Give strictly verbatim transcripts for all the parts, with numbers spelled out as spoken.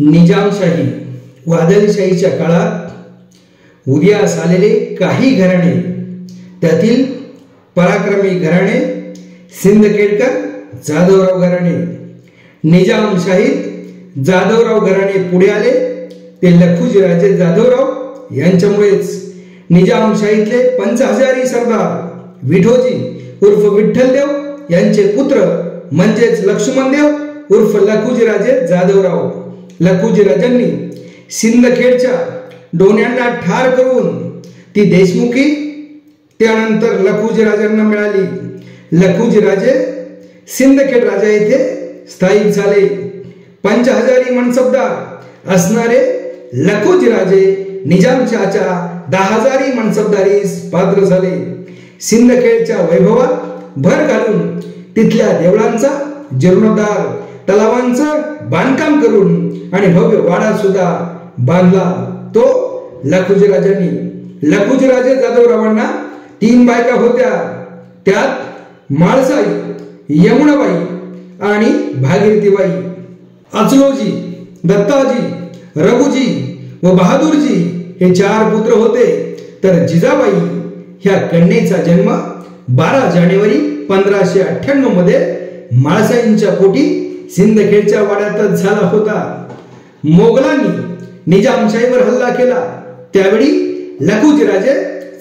निजामशाही वादळीशाहीच्या काळात उदयास आलेले काही घराणे, त्यातील पराक्रमी घराणे सिंदखेडकर जाधवराव घराणे, निजामशाहीत जाधवराव घराणे पुढे आले, ते लखुजी राजे जाधवराव यांच्यामुळेच। निजामशाहीतले पंचहजारी सरदार विठोजी उर्फ विठ्ठलदेव यांचे पुत्र म्हणजेच लक्ष्मणदेव उर्फ लखुजीराजे जाधवराव। लखुजीराजांनी सिंदखेडच्या डोण्यांना ठार करून ती देशमुखी त्यानंतर लखुजीराजांना मिळाली। लखुजीराजे सिंदखेड राजा येथे स्थायिक झाले। पंचहजारी मनसबदार असणारे लखुजीराजे निजामशाहच्या दहा हजारी मनसबदारीस पात्र झाले। सिंदखेडच्या वैभवात भर घालून तिथल्या देवळांचा जीर्णोद्धार, तलावांचं बांधकाम करून आणि भव्य वाडा सुद्धा बांधला तो लखुजीराजांनी। लखुजीराजे जाधवरावांना तीन बायका होत्या, त्यात माळसाई, यमुनाबाई आणि भागीरथीबाई। अचलोजी, दत्ताजी, रघुजी व बहादूरजी हे चार पुत्र होते, तर जिजाबाई ह्या कन्येचा जन्म बारा जानेवारी पंधराशे अठ्ठ्याण्णव मध्ये माळसाईंच्या पोटी सिंदखेडच्या वाड्यातच झाला होता। मोगलांनी निजामशाहीवर हल्ला केला, त्यावेळी लखुजीराजे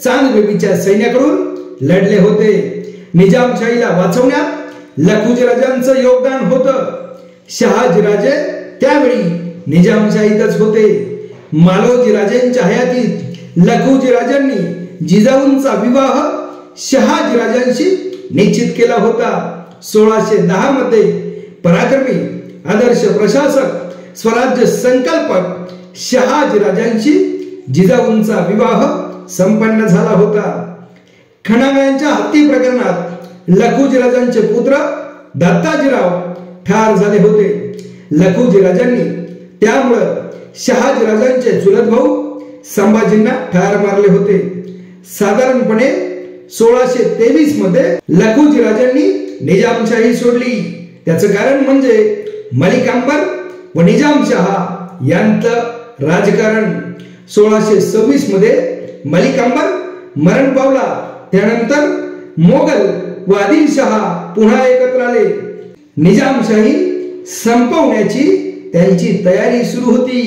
चांदबेबीच्या सैन्याकडून लढले होते। निजामशाहीला वाचवण्यात लखुजीराजांचं योगदान होतं। शाहजी राजे त्यावेळी निजामशाहीतच होते। मालोजीराजेंच्या हयातीत लखुजीराजांनी जिजाऊंचा विवाह शाहजी राजांशी निश्चित केला होता। सोळाशे दहा मध्ये पराक्रमी, आदर्श प्रशासक, स्वराज्य संकल्पक शाहजी राजांशी जिजाऊंचा विवाह संपन्न झाला होता। खणाव्यांच्या हत्ती प्रकरणात लखुजीराजांचे पुत्र दत्ताजीराव ठार झाले होते। लखुजीराजांनी त्यामुळे शाहजी राजांचे चुलत भाऊ संभाजींना ठार मारले होते। साधारणपणे सोळाशे तेवीस मध्ये लखुजीराजांनी निजामशाही सोडली। त्याचे कारण म्हणजे मलिक अंबर व निजाम शाह यांचं राजकारण। सोळाशे सव्वीस मध्ये मलिक अंबर मरण पावला, त्यानंतर मोगल व आदिलशाह पुन्हा एकत्र आले। निजामशाही संपवण्याची त्यांची तयारी सुरू होती।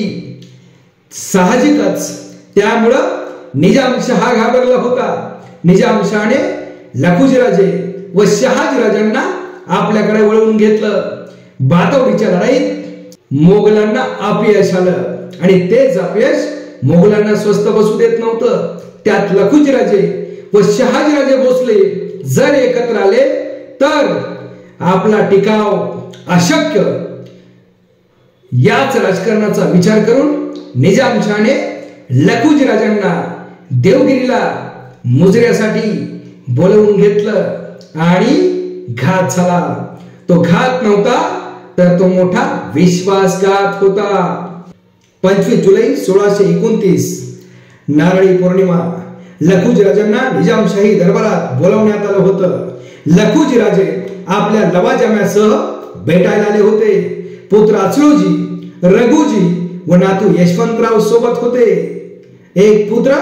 साहजिकच त्यामुळे निजामशाह घाबरला होता। निजामशाहने लखुजीराजे व शाहजीराजांना आपल्याकडे वळवून घेतलं। बातवडीच्या लढाईत मोगलांना अपयश आलं आणि तेच अपयश मोगलांना स्वस्थ बसू देत नव्हतं। त्यात लखुजीराजे व शाहजीराजे भोसले जर एकत्र आले तर आपला टिकाव अशक्य। याच राजकारणाचा विचार करून निजामशाहने लखुजीराजांना देवगिरीला मुजऱ्यासाठी बोलवून घेतलं आणि घात झाला। तो घात नव्हता तर तो मोठा विश्वासघात होता। पंचवीस जुलै सोळाशे एकोणतीस नारळी पौर्णिमा लखुजीराजांना निजामशाही दरबारात बोलवण्यात आलं होतं। लखुजीराजे आपल्या लवाजम्यासह भेटायला आले होते। पुत्र अचलोजी, रघुजी व नातू यशवंतराव सोबत होते। एक पुत्र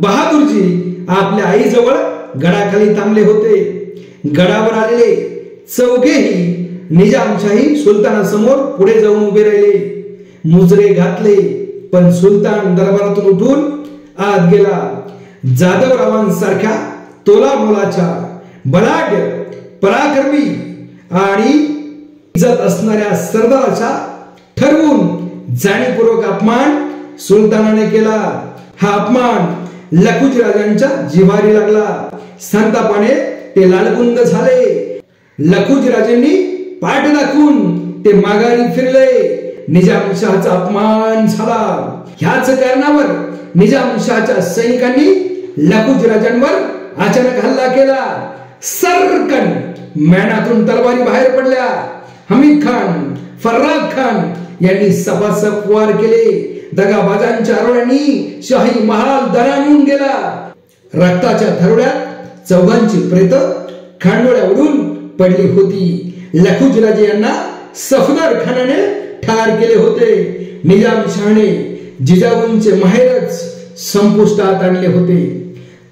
बहादूरजी आपल्या आईजवळ गडाखाली थांबले होते। गडावर आलेले चौघेही निजामशाही सुलतानासमोर पुढे जाऊन उभे राहिले, मुजरे घातले, पण सुलतान दरबारातून उठून आत गेला। जाधवरावांसारख्या तोलामोलाच्या बलाढ्य, पराक्रमी आणि इज्जत असणाऱ्या सरदाराचा ठरवून जाणीवपूर्वक अपमान सुलतानाने केला। हा अपमान लखुजीराजांच्या जिव्हारी लागला। संतापाने ते लालबुंद झाले। लखुजीराजांनी पाठ दाखवून ते माघारी फिरले। निजामशाहचा अपमान झाला। ह्याच कारणावर निजामशाहच्या सैनिकांनी लखुजीराजांवर अचानक हल्ला केला। सरकन मॅणातून तलवारी बाहेर पडल्या। हमीद खान, फर्राद खान यांनी सपासप वार केले। दगाबाजांच्या आरोळ्यांनी शाही महाल दणाणून गेला। रक्ताच्या थरोड्यात चौघांची प्रेत खांडोळ्या उडून पडली होती। लखुजीराजे यांना सफदरखानाने ठार केले होते। निजामशाहने जिजाऊंचे माहेरच संपुष्टात आणले होते।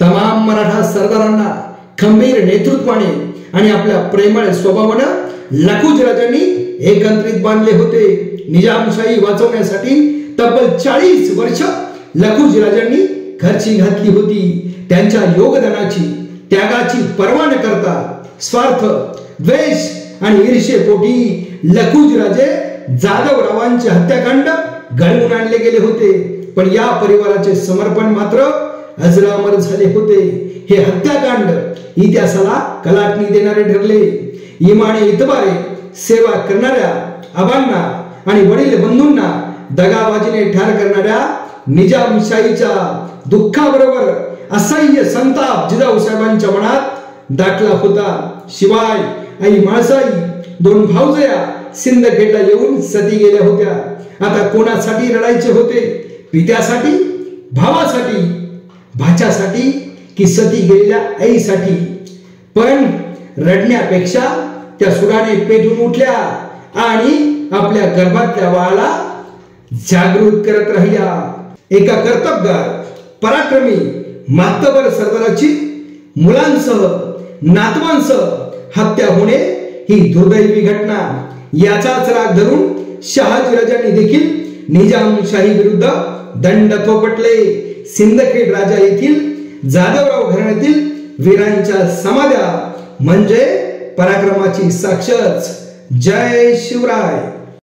तमाम मराठा सरदारांना खंबीर नेतृत्वाने आणि आपल्या प्रेमळ स्वभावाने लखुजी राजांनी एकत्रित बांधले होते। निजामशाही वाचवण्यासाठी तब्बल चाळीस वर्ष लखुजी राजांनी खर्ची घातली होती। त्यांच्या योगदानाची त्यागाची पर्वा न करता स्वार्थ, द्वेष आणि ईर्ष्येपोटी लखुजी राजे जाधवरावांचे हत्याकांड घडवून आणले गेले होते। पण या परिवाराचे समर्पण मात्र अजरामर झाले होते। हे हत्याकांड इतिहासाला कलाटणी देणारे ठरले। इमाने इतबारे सेवा करणाऱ्या आबांना आणि वडील बंधूंना दगाबाजीने ठार करणाऱ्या निजामशाहीच्या दुःखाबरोबर असह्य संताप जिजाऊ साहेबांच्या मनात दाटला होता। शिवाय आई माळसाई दोन भाऊजया सिंदखेडला येऊन सती गेल्या होत्या। आता कोणासाठी रडायचे होते, पित्यासाठी, भावासाठी, भाच्यासाठी की सती गेलेल्या आईसाठी? पण रडण्यापेक्षा त्या सुराने पेटून उठल्या आणि आपल्या गर्भातल्या बाळाला जागृत करत राहिल्या। एका कर्तबगार, पराक्रमी, मातबर सरदाराची मुलांसह नातवांसह हत्या होणे ही दुर्दैवी घटना। याचाच राग धरून शाहजी राजांनी देखील निजामशाही विरुद्ध दंड थोपटले। सिंदखेड राजा येथील जाधवराव घराण्यातील वीरांच्या समाध्या म्हणजे पराक्रमाची साक्षच। जय शिवराय।